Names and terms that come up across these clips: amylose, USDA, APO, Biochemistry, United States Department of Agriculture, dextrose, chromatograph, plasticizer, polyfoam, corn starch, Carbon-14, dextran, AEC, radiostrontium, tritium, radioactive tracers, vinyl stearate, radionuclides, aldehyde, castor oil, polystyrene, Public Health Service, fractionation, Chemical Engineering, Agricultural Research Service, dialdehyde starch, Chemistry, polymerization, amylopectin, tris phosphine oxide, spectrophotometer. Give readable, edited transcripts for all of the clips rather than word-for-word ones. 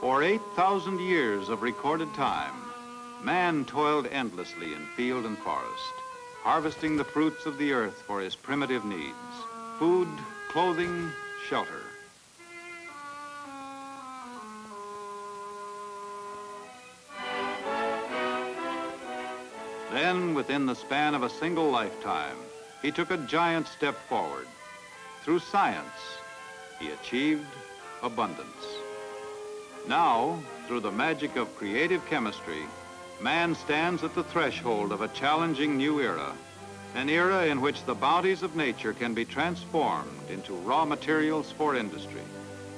For 8,000 years of recorded time, man toiled endlessly in field and forest, harvesting the fruits of the earth for his primitive needs: food, clothing, shelter. Then, within the span of a single lifetime, he took a giant step forward. Through science, he achieved abundance. Now, through the magic of creative chemistry, man stands at the threshold of a challenging new era, an era in which the bounties of nature can be transformed into raw materials for industry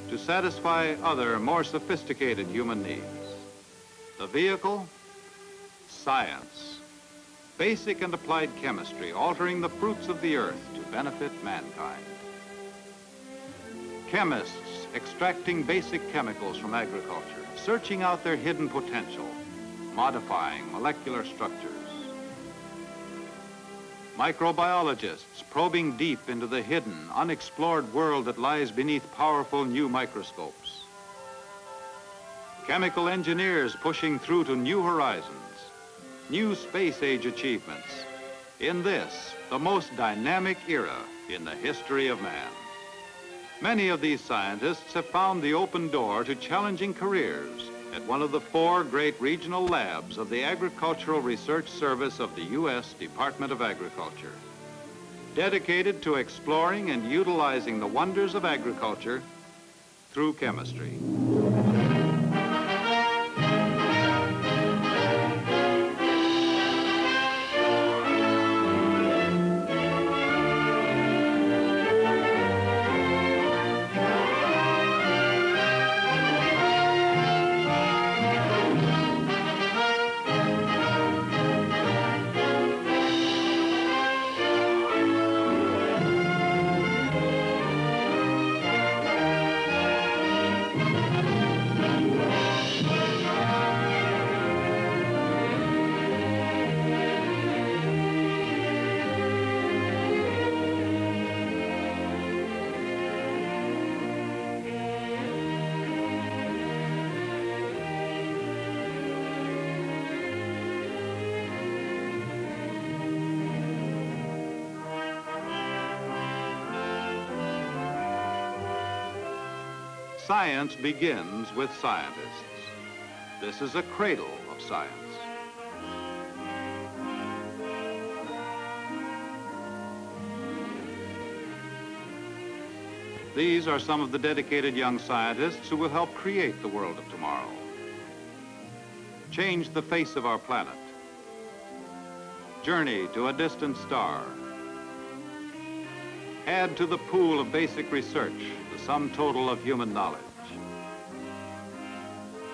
to satisfy other, more sophisticated human needs. The vehicle? Science. Basic and applied chemistry altering the fruits of the earth to benefit mankind. Chemists extracting basic chemicals from agriculture, searching out their hidden potential, modifying molecular structures. Microbiologists probing deep into the hidden, unexplored world that lies beneath powerful new microscopes. Chemical engineers pushing through to new horizons, new space age achievements. In this, the most dynamic era in the history of man. Many of these scientists have found the open door to challenging careers at one of the four great regional labs of the Agricultural Research Service of the U.S. Department of Agriculture. Dedicated to exploring and utilizing the wonders of agriculture through chemistry. Science begins with scientists. This is a cradle of science. These are some of the dedicated young scientists who will help create the world of tomorrow, change the face of our planet, journey to a distant star, add to the pool of basic research the sum total of human knowledge.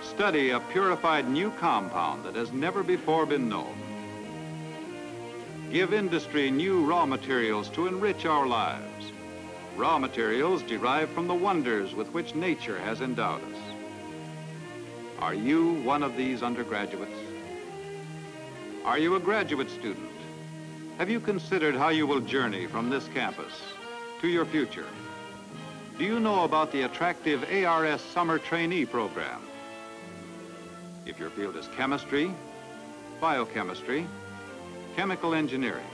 Study a purified new compound that has never before been known. Give industry new raw materials to enrich our lives. Raw materials derived from the wonders with which nature has endowed us. Are you one of these undergraduates? Are you a graduate student? Have you considered how you will journey from this campus to your future? Do you know about the attractive ARS Summer Trainee Program? If your field is chemistry, biochemistry, chemical engineering,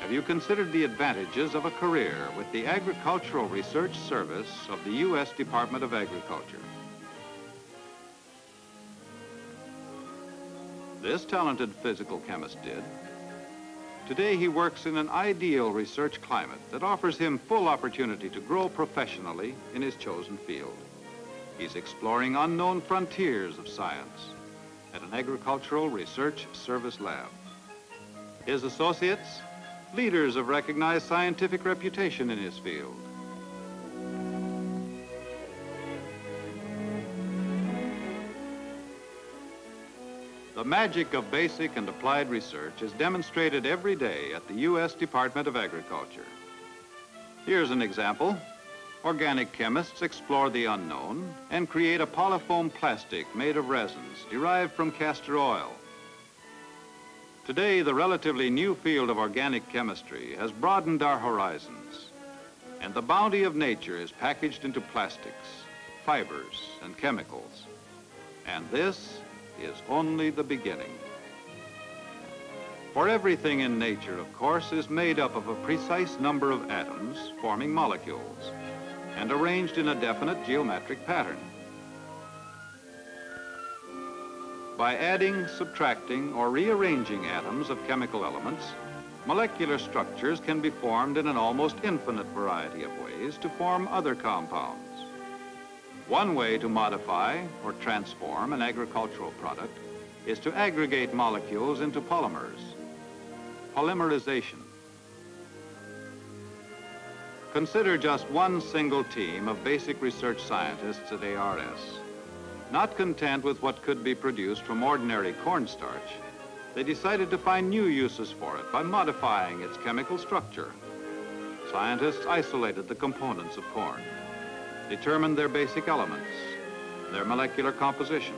have you considered the advantages of a career with the Agricultural Research Service of the U.S. Department of Agriculture? This talented physical chemist did. Today he works in an ideal research climate that offers him full opportunity to grow professionally in his chosen field. He's exploring unknown frontiers of science at an Agricultural Research Service lab. His associates, leaders of recognized scientific reputation in his field. The magic of basic and applied research is demonstrated every day at the U.S. Department of Agriculture. Here's an example organic chemists explore the unknown and create a polyfoam plastic made of resins derived from castor oil. Today, the relatively new field of organic chemistry has broadened our horizons, and the bounty of nature is packaged into plastics, fibers, and chemicals. And this is only the beginning. For everything in nature, of course, is made up of a precise number of atoms forming molecules and arranged in a definite geometric pattern. By adding, subtracting, or rearranging atoms of chemical elements, molecular structures can be formed in an almost infinite variety of ways to form other compounds. One way to modify or transform an agricultural product is to aggregate molecules into polymers. Polymerization. Consider just one single team of basic research scientists at ARS. Not content with what could be produced from ordinary corn starch, they decided to find new uses for it by modifying its chemical structure. Scientists isolated the components of corn, determined their basic elements, their molecular composition.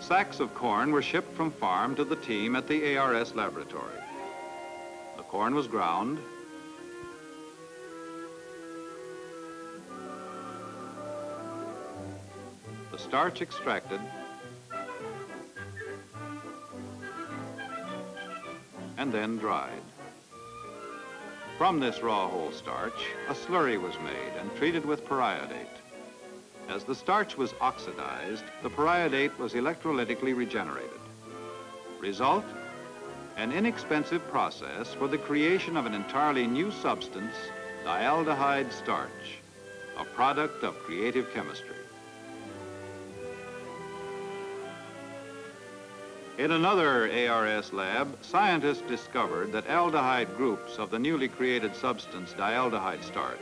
Sacks of corn were shipped from farm to the team at the ARS laboratory. The corn was ground, the starch extracted, and then dried. From this raw whole starch, a slurry was made and treated with periodate. As the starch was oxidized, the periodate was electrolytically regenerated. Result? An inexpensive process for the creation of an entirely new substance, dialdehyde starch, a product of creative chemistry. In another ARS lab, scientists discovered that aldehyde groups of the newly created substance, dialdehyde starch,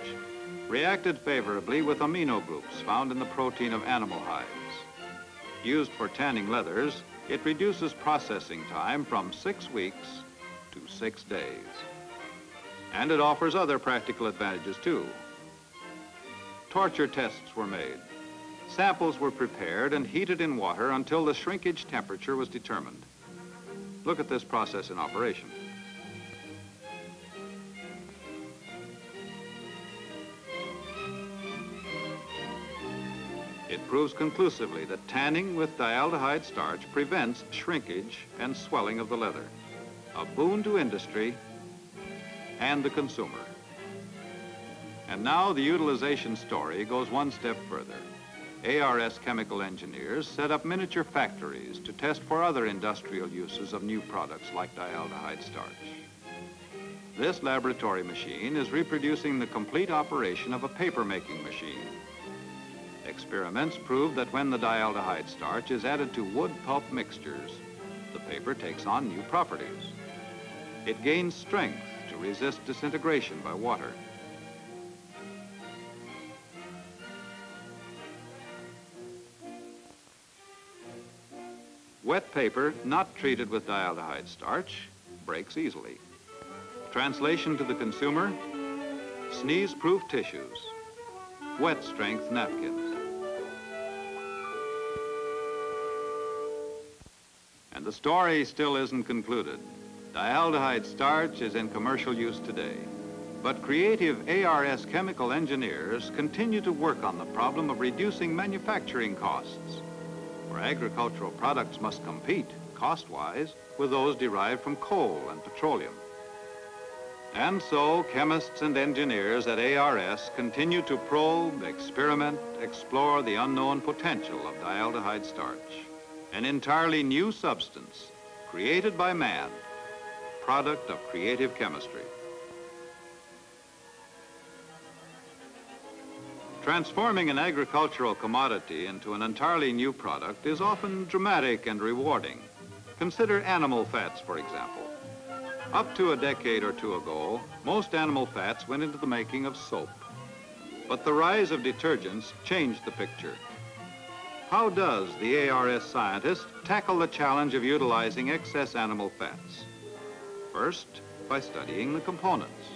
reacted favorably with amino groups found in the protein of animal hides. Used for tanning leathers, it reduces processing time from 6 weeks to 6 days. And it offers other practical advantages too. Torture tests were made. Samples were prepared and heated in water until the shrinkage temperature was determined. Look at this process in operation. It proves conclusively that tanning with dialdehyde starch prevents shrinkage and swelling of the leather, a boon to industry and the consumer. And now the utilization story goes one step further. ARS chemical engineers set up miniature factories to test for other industrial uses of new products like dialdehyde starch. This laboratory machine is reproducing the complete operation of a paper-making machine. Experiments prove that when the dialdehyde starch is added to wood pulp mixtures, the paper takes on new properties. It gains strength to resist disintegration by water. Wet paper not treated with dialdehyde starch breaks easily. Translation to the consumer: sneeze-proof tissues, wet strength napkins. And the story still isn't concluded. Dialdehyde starch is in commercial use today, but creative ARS chemical engineers continue to work on the problem of reducing manufacturing costs, where agricultural products must compete, cost-wise, with those derived from coal and petroleum. And so, chemists and engineers at ARS continue to probe, experiment, explore the unknown potential of dialdehyde starch, an entirely new substance created by man, product of creative chemistry. Transforming an agricultural commodity into an entirely new product is often dramatic and rewarding. Consider animal fats, for example. Up to a decade or two ago, most animal fats went into the making of soap. But the rise of detergents changed the picture. How does the ARS scientist tackle the challenge of utilizing excess animal fats? First, by studying the components.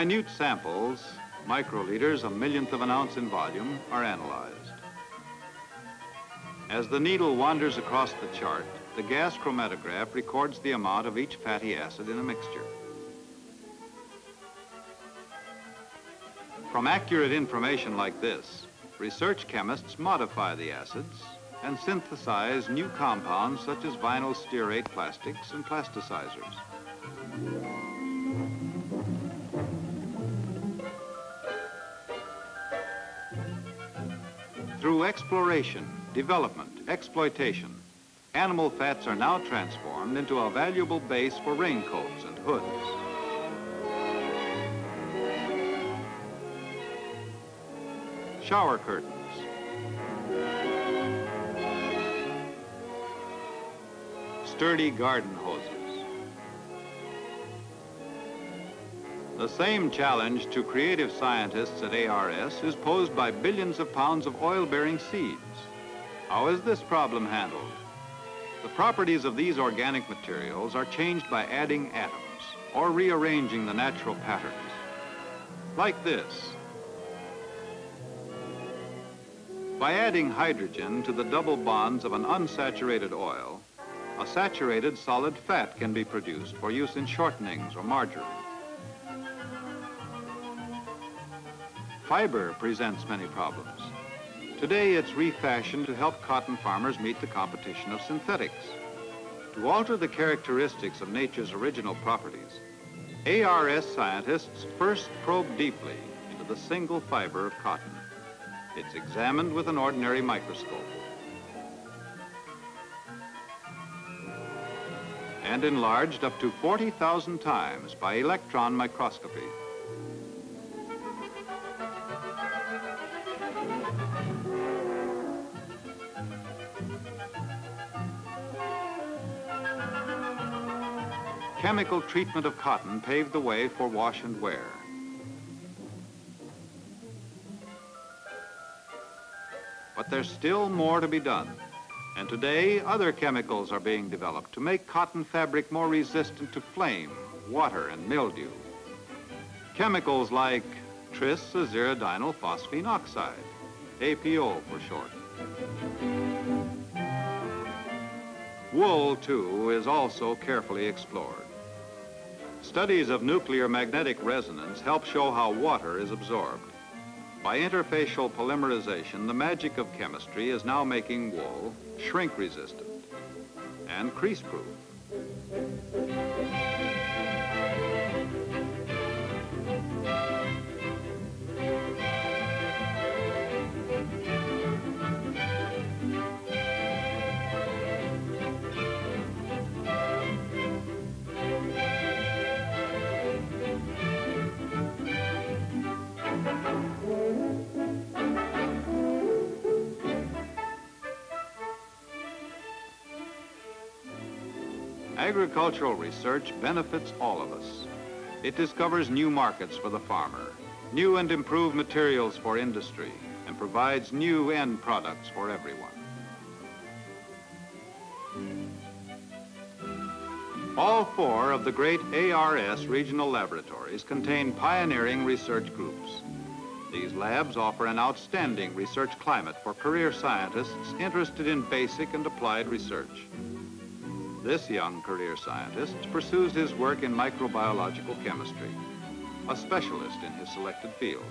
Minute samples, microliters, a millionth of an ounce in volume, are analyzed. As the needle wanders across the chart, the gas chromatograph records the amount of each fatty acid in a mixture. From accurate information like this, research chemists modify the acids and synthesize new compounds such as vinyl stearate plastics and plasticizers. Through exploration, development, exploitation, animal fats are now transformed into a valuable base for raincoats and hoods. Shower curtains. Sturdy garden hoses. The same challenge to creative scientists at ARS is posed by billions of pounds of oil-bearing seeds. How is this problem handled? The properties of these organic materials are changed by adding atoms or rearranging the natural patterns. Like this. By adding hydrogen to the double bonds of an unsaturated oil, a saturated solid fat can be produced for use in shortenings or margarine. Fiber presents many problems. Today it's refashioned to help cotton farmers meet the competition of synthetics. To alter the characteristics of nature's original properties, ARS scientists first probe deeply into the single fiber of cotton. It's examined with an ordinary microscope. And enlarged up to 40,000 times by electron microscopy. Chemical treatment of cotton paved the way for wash and wear. But there's still more to be done. And today, other chemicals are being developed to make cotton fabric more resistant to flame, water, and mildew. Chemicals like tris phosphine oxide, APO for short. Wool, too, is also carefully explored. Studies of nuclear magnetic resonance help show how water is absorbed. By interfacial polymerization, the magic of chemistry is now making wool shrink-resistant and crease-proof. Agricultural research benefits all of us. It discovers new markets for the farmer, new and improved materials for industry, and provides new end products for everyone. All four of the great ARS regional laboratories contain pioneering research groups. These labs offer an outstanding research climate for career scientists interested in basic and applied research. This young career scientist pursues his work in microbiological chemistry, a specialist in his selected field.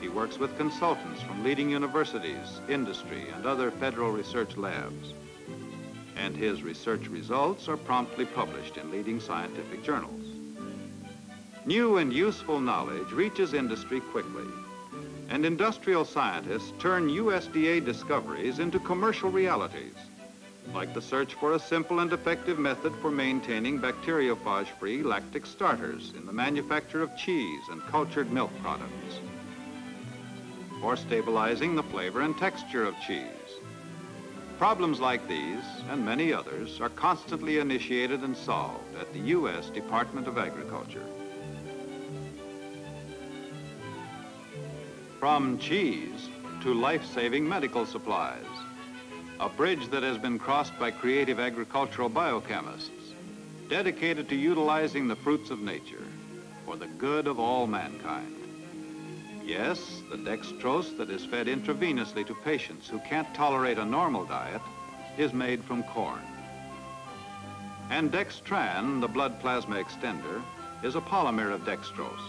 He works with consultants from leading universities, industry, and other federal research labs. And his research results are promptly published in leading scientific journals. New and useful knowledge reaches industry quickly, and industrial scientists turn USDA discoveries into commercial realities, like the search for a simple and effective method for maintaining bacteriophage-free lactic starters in the manufacture of cheese and cultured milk products, or stabilizing the flavor and texture of cheese. Problems like these, and many others, are constantly initiated and solved at the U.S. Department of Agriculture. From cheese to life-saving medical supplies, a bridge that has been crossed by creative agricultural biochemists, dedicated to utilizing the fruits of nature, for the good of all mankind. Yes, the dextrose that is fed intravenously to patients who can't tolerate a normal diet is made from corn. And dextran, the blood plasma extender, is a polymer of dextrose,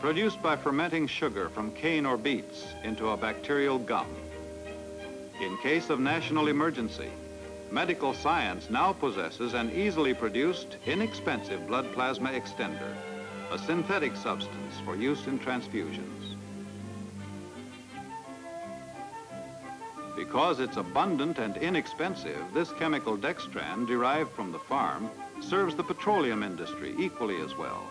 produced by fermenting sugar from cane or beets into a bacterial gum. In case of national emergency, medical science now possesses an easily produced, inexpensive blood plasma extender, a synthetic substance for use in transfusions. Because it's abundant and inexpensive, this chemical dextran, derived from the farm, serves the petroleum industry equally as well.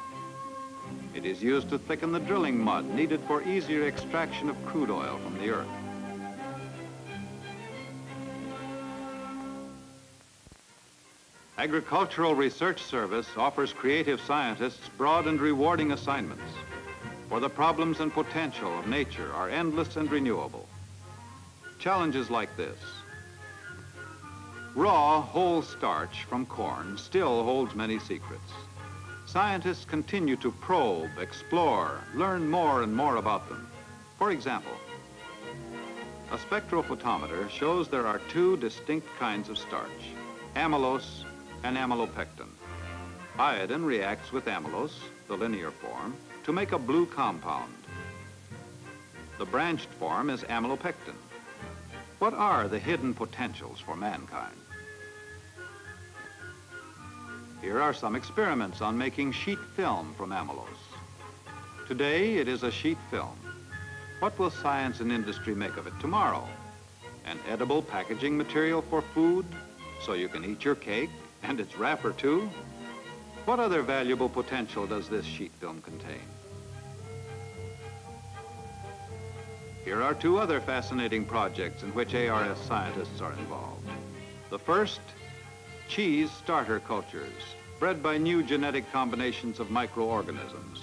It is used to thicken the drilling mud needed for easier extraction of crude oil from the earth. Agricultural Research Service offers creative scientists broad and rewarding assignments, for the problems and potential of nature are endless and renewable. Challenges like this. Raw, whole starch from corn still holds many secrets. Scientists continue to probe, explore, learn more and more about them. For example, a spectrophotometer shows there are two distinct kinds of starch, amylose and amylopectin. Iodine reacts with amylose, the linear form, to make a blue compound. The branched form is amylopectin. What are the hidden potentials for mankind? Here are some experiments on making sheet film from amylose. Today it is a sheet film. What will science and industry make of it tomorrow? An edible packaging material for food, so you can eat your cake? And its wrapper too? What other valuable potential does this sheet film contain? Here are two other fascinating projects in which ARS scientists are involved. The first, cheese starter cultures, bred by new genetic combinations of microorganisms.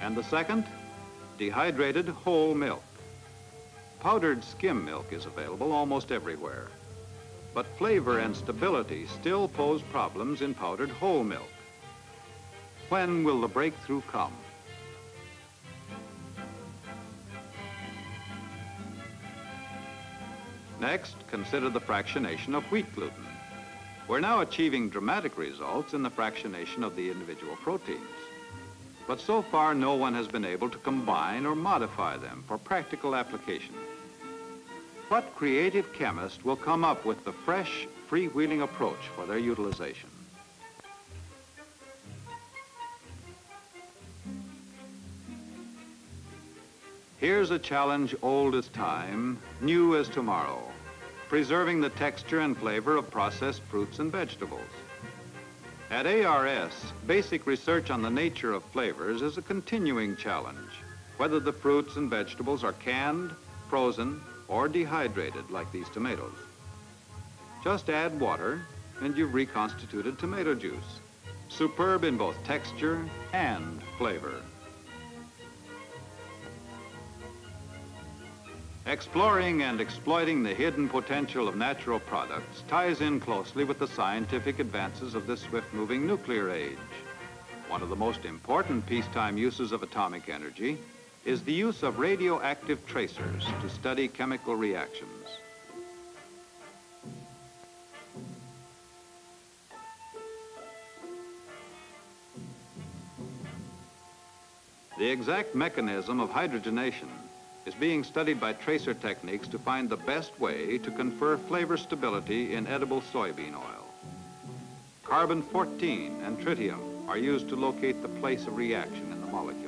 And the second, dehydrated whole milk. Powdered skim milk is available almost everywhere, but flavor and stability still pose problems in powdered whole milk. When will the breakthrough come? Next, consider the fractionation of wheat gluten. We're now achieving dramatic results in the fractionation of the individual proteins, but so far no one has been able to combine or modify them for practical application. What creative chemist will come up with the fresh, freewheeling approach for their utilization? Here's a challenge old as time, new as tomorrow, preserving the texture and flavor of processed fruits and vegetables. At ARS, basic research on the nature of flavors is a continuing challenge, whether the fruits and vegetables are canned, frozen, or dehydrated like these tomatoes. Just add water and you've reconstituted tomato juice, superb in both texture and flavor. Exploring and exploiting the hidden potential of natural products ties in closely with the scientific advances of this swift-moving nuclear age. One of the most important peacetime uses of atomic energy is the use of radioactive tracers to study chemical reactions. The exact mechanism of hydrogenation is being studied by tracer techniques to find the best way to confer flavor stability in edible soybean oil. Carbon-14 and tritium are used to locate the place of reaction in the molecule.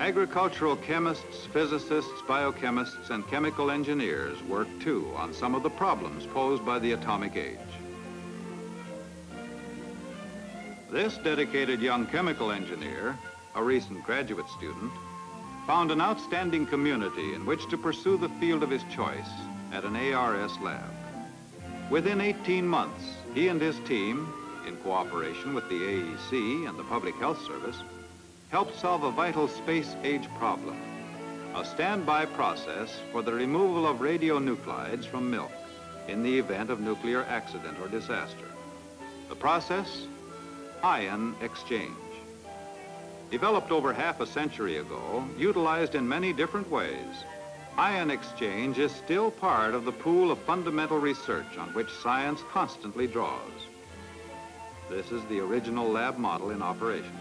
Agricultural chemists, physicists, biochemists, and chemical engineers work too on some of the problems posed by the atomic age. This dedicated young chemical engineer, a recent graduate student, found an outstanding community in which to pursue the field of his choice at an ARS lab. Within 18 months, he and his team, in cooperation with the AEC and the Public Health Service, helped solve a vital space age problem, a standby process for the removal of radionuclides from milk in the event of nuclear accident or disaster. The process, ion exchange. Developed over half a century ago, utilized in many different ways, ion exchange is still part of the pool of fundamental research on which science constantly draws. This is the original lab model in operation.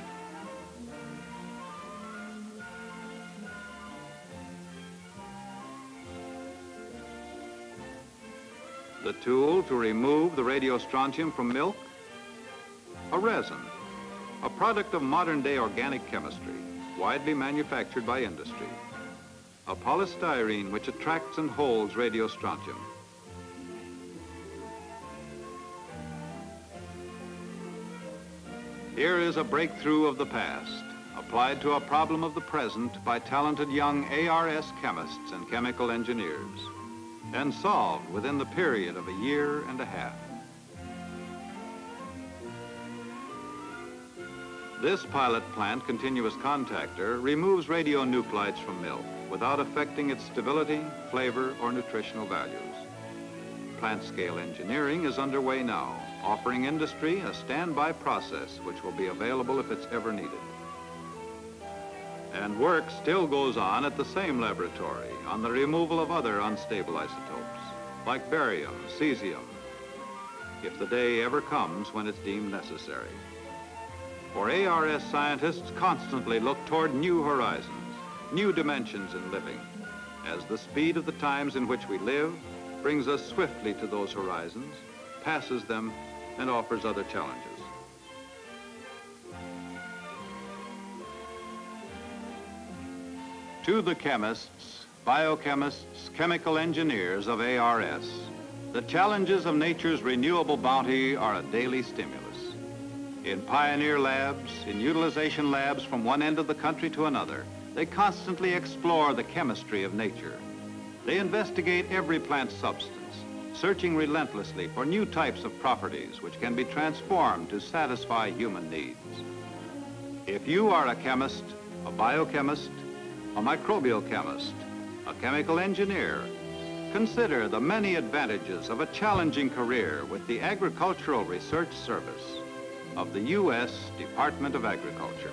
The tool to remove the radiostrontium from milk, a resin, a product of modern-day organic chemistry, widely manufactured by industry. A polystyrene which attracts and holds radiostrontium. Here is a breakthrough of the past, applied to a problem of the present by talented young ARS chemists and chemical engineers, and solved within the period of a year and a half. This pilot plant continuous contactor removes radionuclides from milk without affecting its stability, flavor, or nutritional values. Plant scale engineering is underway now, offering industry a standby process which will be available if it's ever needed. And work still goes on at the same laboratory on the removal of other unstable isotopes, like barium, cesium, if the day ever comes when it's deemed necessary. For ARS scientists constantly look toward new horizons, new dimensions in living, as the speed of the times in which we live brings us swiftly to those horizons, passes them, and offers other challenges. To the chemists, biochemists, chemical engineers of ARS, the challenges of nature's renewable bounty are a daily stimulus. In pioneer labs, in utilization labs from one end of the country to another, they constantly explore the chemistry of nature. They investigate every plant substance, searching relentlessly for new types of properties which can be transformed to satisfy human needs. If you are a chemist, a biochemist, a microbial chemist, a chemical engineer, consider the many advantages of a challenging career with the Agricultural Research Service of the U.S. Department of Agriculture.